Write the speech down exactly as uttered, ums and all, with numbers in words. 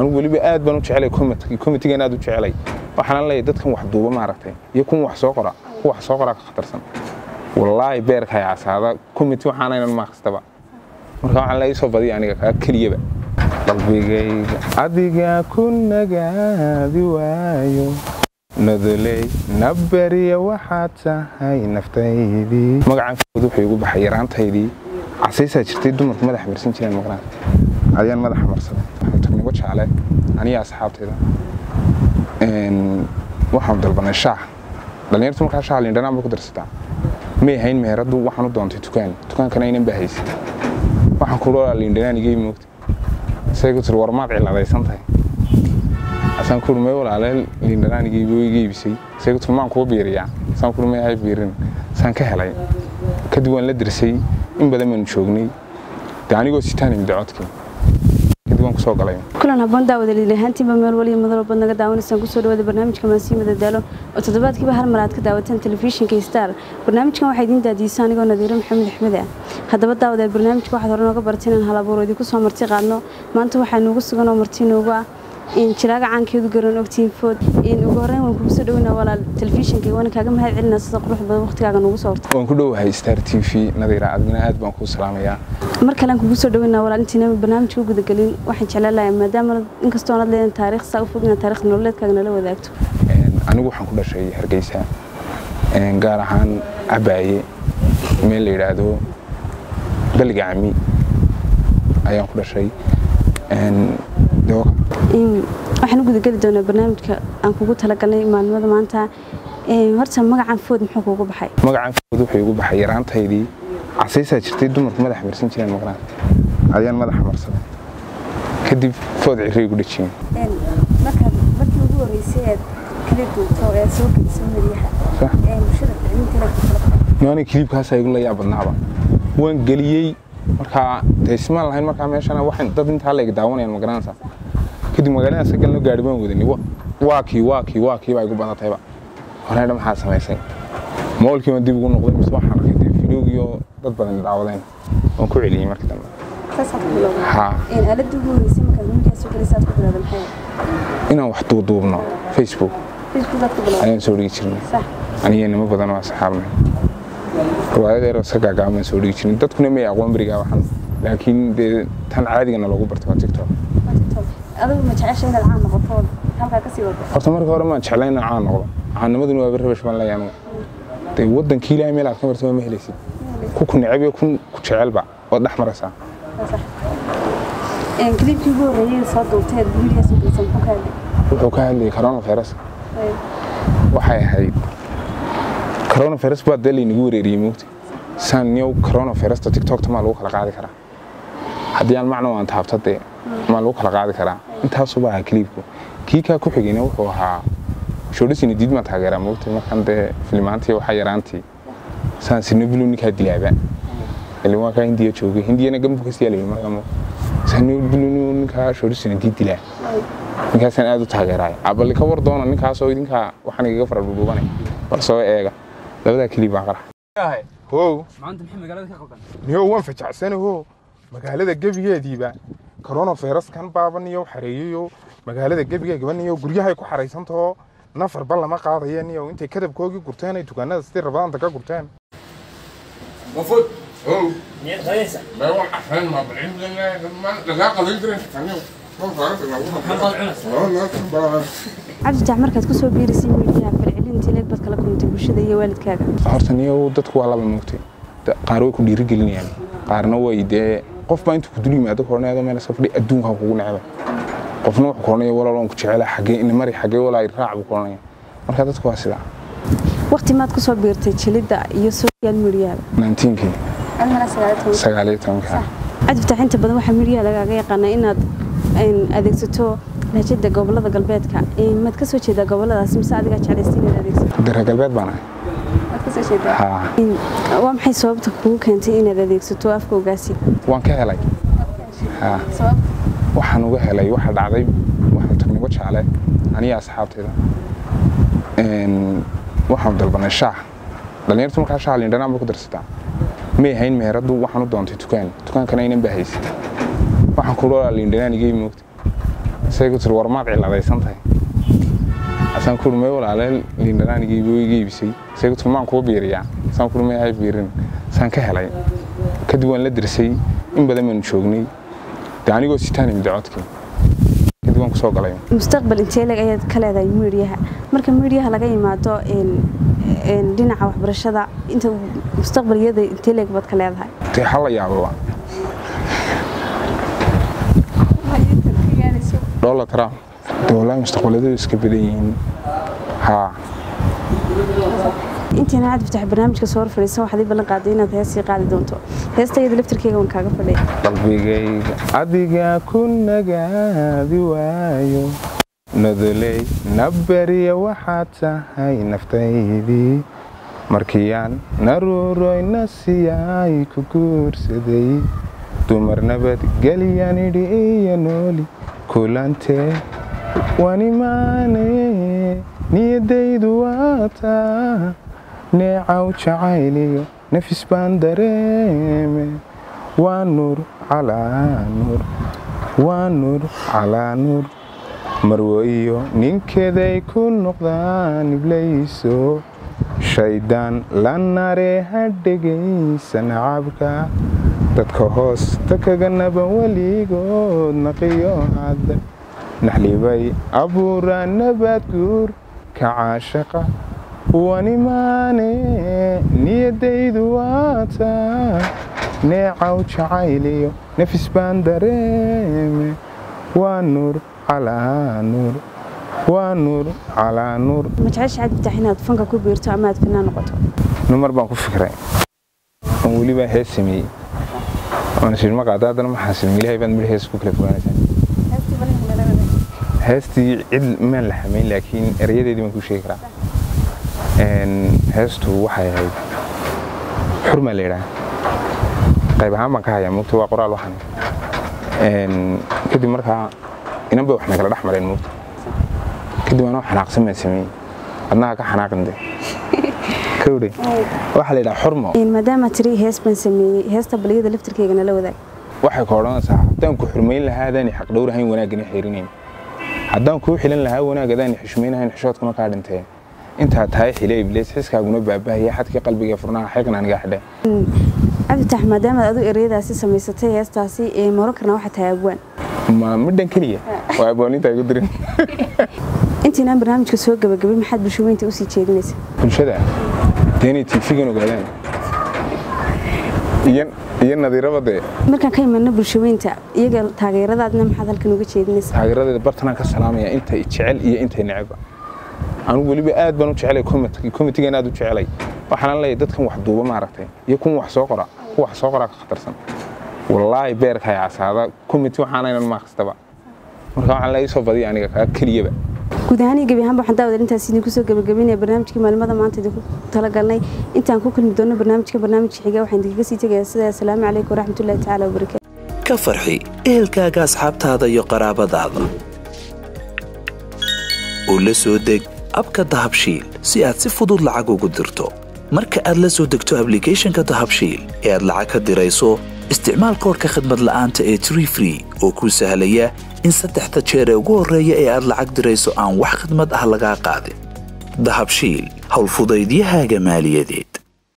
أنا أقول لك أنا أقول لك أنا أقول لك أنا أقول لك أنا أقول لك أنا أقول لك أنا أقول لك والله بارك هاي عسى كوميتي وحنا إلى المقصد مركان لا يسوى بدي يعني كليبة طبيعي أديك كنا جادي وياي نذلي نبري وحتى هاي نفتيدي ما قاعد نفوذ حيقول بحيران تهدي عسيسة شرتي دوم ما دح مرسين كنا المقران عيان ما دح مرسين تكني وش عليه أنا يا أصحاب ترى إن وحمد ربنا الشاع لأن يرتمون كشاع لين دنا بقدر ستة ما هين مهرده وحنا ضانتي تكان تكان كنا ينام بهيس وحنا كلوا اللي عندنا نيجي من وقت سيقول الورمات على هذا يسنتهي عشان كل ما يقول على اللي عندنا نيجي بيجي بشيء سيقول ما نكون بيريا عشان كل ما يعيش بيرن عشان كهلاي كدوان لدرسي إن بدل ما نشوفني تاني قلت ستاني بدعتك كدوان كسوق عليهم كلنا بندا ودليل هنتي بمر ولي مظلوب بندا داون سانكو سود وده برنامج كمان سيم ده دلوا وتدبرت كي بحر مرات كداوتن تلفزيون كيستار برنامج كمان واحدين ده ديساني قلنا ديرم محمد حمدة هدبرت داود البرنامج كواحد رنا كبرتين هالابور ودي كوسه مرتي قانو ما أنتوا حنو كوسه قانو مرتي نوجا إن شراغ عن كيد قرن وقتين فود إن وقرن وكوسه دونا ولا تلفزيون كي وانا كاجم هذا الناس تقرح بوقت كاجم وكوسه وانكلوا هيستار تي في نذير عدنا هاد بانكو سلامية مركلان كوسه دونا ولا نتينا برنامج كوج دقلين واحد شلال لا ما دام إنك استونا لين تاريخ سوفنا تاريخ نولد كاجم لا وذاكتو أنا وحنا كل شيء هرجيسها قارحان أباي من اللي رادو بلقى عمي أيام كل شيء دوق. إحنا قد قدرنا برنامج أنكو قلت هلا قلنا ما نمد ما أنت مرتين ما قاعد نفوت محقوق بحي. ما قاعد نفوت حقوق بحي رانت هيدي عسيسة شرتي دوم ما ده حمرسين كنا المقران عيان ما ده حمرسين كدي فوت عري قلت شيء. إن ما كان ما كان هو رئيسات كليبو توه سوق سمريها. صح. إن شرط عندنا كليب. يعني كليب هسا يقول لي يا بنابا. وين قليي مركا تسمع لهين مركا ماشي أنا واحد ده بنت عليك دعوان يعني مقرانسة كده مقرانة سكنوا قاعدين وقدني وا واقي واقي واقي بايقو بنا طيبة هنا ده محاسة ماشين ما أقول كي ما دي بقول نقول مسواح حركتي فيديو ضد بنا العوضين ونكوي لي مركا تمام خلاص هتقولوا ها إن قالت دبوا يسمى كلامي كاسو كريسات كبرنا بالحياة هنا وحطوا دوبنا فيسبوك فيسبوك كبرنا أنا مسؤولي كتير صح أنا يعني ما بدنا مع صحابنا وهذا رأسك عامل سوري كذي تكون مية عوام بريجا واحد لكن تان عادي أنا لقو برتقال تيك توك. هذا ما تعيش هنا العام غطول هم كاسي ولا. أستمر كهرب ما تعلينا العام غلا عنا ما دنوا بره بس ما لا يعنوا. تودن كيلا يميل على كمرت ما مهلسي. كون عبي كون كتشعل بع وضح مرسا. صح. إن كذي بيجوا غير صادق تهد بيجي سوبر سمكوكان. سمكوكان كرامة فارس. وحي حيد. كورونا فيروس بعد اللي نقول ريموت سنيو كورونا فيروس تيك توك تمالوك على قاعدة كرا هدي المعنى وأنت حفتة مالوك على قاعدة كرا أنت هالصباح كليبكو كيكا كوبي جنوه وها شو رأيك نديد ما تهجر موت ما كان ده فيلمانتي وحيرانتي سان سنبلوني كهدي لعبة اللي ما كان هندية شوكي هندية أنا جنب كسي عليه ما كانوا سنبلوني كه شو رأيك نديد لعبة نكها سن أدو تهجراي قبل كبر دونا نكها سويدين كه وحنا جفر بروباني برسوا إيجا لا كلي بقرا. ياهي هو. ما عندهم حين مقالة كقطن. هو وانفتح سنة هو مقالة الجبية دي بقى كورونا فيروس كان بابني يو حريو مقالة الجبية جبني يو قريها يكو حريصنته نفر بالله ما قاضيني وانت كذب كوجي قرتان يتوكلنا استير ربعان تكا قرتان. مفروض هو. نيت خليسة. ما هو عشان ما بعين لنا ما لا قضيت رنش خليه. ما فارق ما هو. ما هو ناس بقى. عبد تعمر كتكسر بيرسي ميديا. تلك بس كلا كنت بوش ده هي والد كذا. أرتني هو ده تقول على الموتى. قارئك اللي رجلني يعني. قارنا ويدا قف بينتو كدولي ما ده قارنا هذا ما نسافر أدون هقول نعمة. قفنا قارنا ولا لون كشعلة حاجة إن مري حاجة ولا يرعب قارنا. مركز تقول سلا. وقت ما تقصو بيرتي تلك ده يسوي المليار. نانتين كي. أنا سجلتهم. سجلتهم كه. أدفت حين تبدو حملية لقى قارنا إن إن أدكتو نجد قبل هذا قلبيت كا إن ما تكسر شيء ده قبل هذا اسم سعد قاعد على سنين هذيك درها قلبيت بنا ما تكسر شيء ده ها إن وام حي صواب تقول كنت إن هذيك ستوافق وقاسي وان كهلاي ها صواب وحنو كهلاي واحد عظيم واحد تقني وش عليه أنا يا أصحابتي ده إن وحمد ربنا الشاع لأن يرتمون كشاع لين دنا بقدر ستا ما هين مهردو وحنو دانتي تكان تكان كنا ينبهيس وحن كلوا اللي دنا نجيب موت سيقول الورمات على هذا السنتين. أسان كل ما يقول على لينران يجيب ويجيب شيء. سيقول ما كوب بيريع. أسان كل ما يعرف بيرن. أسان كهلاي. كدوان لدرسي. إن بدل من شغني. تاني قصي تاني مدعوتك. كدوان كسوق عليهم. مستقبل إن شاء الله أي كلا ذا مريها. مركب مريها لقي ما تو إن إن دينا عوح برشة أنت مستقبل يدا إن شاء الله بد كلا ذا. تحلا يا أبوه. دولة ترى دولة مستقبلها يسكبلين ها. أنتي أنا عاد بتاع برنامج كصور فريسة وحدي بلن قاعدين هسي قاعد دونتو هسي تيجي دلفتر كي يكون كعب فريسة. قلبي جاي عادي جا كنا جادي وايو نذلي نبري وحتى هاي نفتيدي مركيان نروي نسياي كوكور سدي تمر نبات قلياني دي نولي كولانتي واني ماني نيدي دواتا نعاو شعيلي نفس باندريمي ونور على نور ونور على نور مرويو ننكدي كل نقضان بليسو شيدان لناري هدقي سنعبكا dadka hoos dadka naban waligood naqiyo hada naxlibay abuura nabad guur ka caashaqa wani maane niyadaydu waata neecaw jacayliyo nafis baan dareeme waa nuur calaa nuur waa nuur calaa nuur ma jecesha aad bitax inaad fanka ku biirto ama aad finaa noqoto numar baan ku fikray aan weliba heesamay أنا شيل ما قاعد أنا ما حاسس إن ليه بند مريح سكوك لفوانا شيء. هستي بنا هنا. هستي عد ملح مين لكن ريادة دي ما كوشي كرا. إن هستو وحياة حرمة ليرة. طيب هام كهاي موت وقرأ الوحن. إن كده مركها إنهم بيوحنا كلا رحمة للموت. كده أنا حنا قسمة سمي. أنا كحنا كنده. كودي واحد ليرة حرمة. إن مدام تري هست بنسمي هست بليد لفتر كي جنالو ذاك. واحد كوران صح. حدام كحرمين لها ذاني حق دورها هين ونا جني حيرين. حدام كوحيلن لها ونا جذاني حشمينها نحشوت كنا قاعد انتهى. أنت هتهاي حلي بليس حس كأقول بابها هي حد كقلبي جفرناها حقنا نجاح ده. أفتح مدام أدو إريدة أسيس ميستي هست أسي مراكنا واحد هابوان. ما مدن كليه. وابواني تقدرين. أنت نام برنامج كسوق قبل قبل ما حد بشوفه أنت أوصي تشيل ناس. كل شدة. تاني تيفيقنا قلنا. ين ين نادي ربضة. مركان كي من نبشوفه أنت يقال تغيير هذا نم حد هالكنوع تشيل ناس. تغيير هذا برتنا كسلام يا أنت يشعل يا أنت نعبة. أنا أقول لي بقى بنو تشعل يكون مت يكون تيجي نادو تشعلي. وحنا الله يدتكم واحد دوبة معرفتين. يكون واحد صقرة واحد صقرة خطر سن. والله يبارك يا عسى هذا كم تيجي حنا الماخس تبع. مركان الله يصوب هذه يعني كليبة. كودهاني جبي هم بحندا ودرين تحسيني كوسو قبل قبلنا برنامج كمعلومات ما أنت دخول تلاقينا أنت عن كل مدن برنامج كبرنامج حاجة وحندي قصيتك يا سيد السلام عليكم ورحمة الله تعالى وبركاته. كفرحي إهل كاجا أصحاب هذا يقرب ضعضا. ولسودك أبكى ذهبشيل سيأت سفودل لعجو قدرته. مركز لسودك تو أبليكيشن كذهبشيل إير لعك الدراسة استعمال كورك خدمة الآن تأتري فري وكل سهلية إن ستحت شيرة وقرية إيه أرلعك دريسو آن وح خدمة أهلقا قادم ذهب شيل هالفضيديها جمالية دي.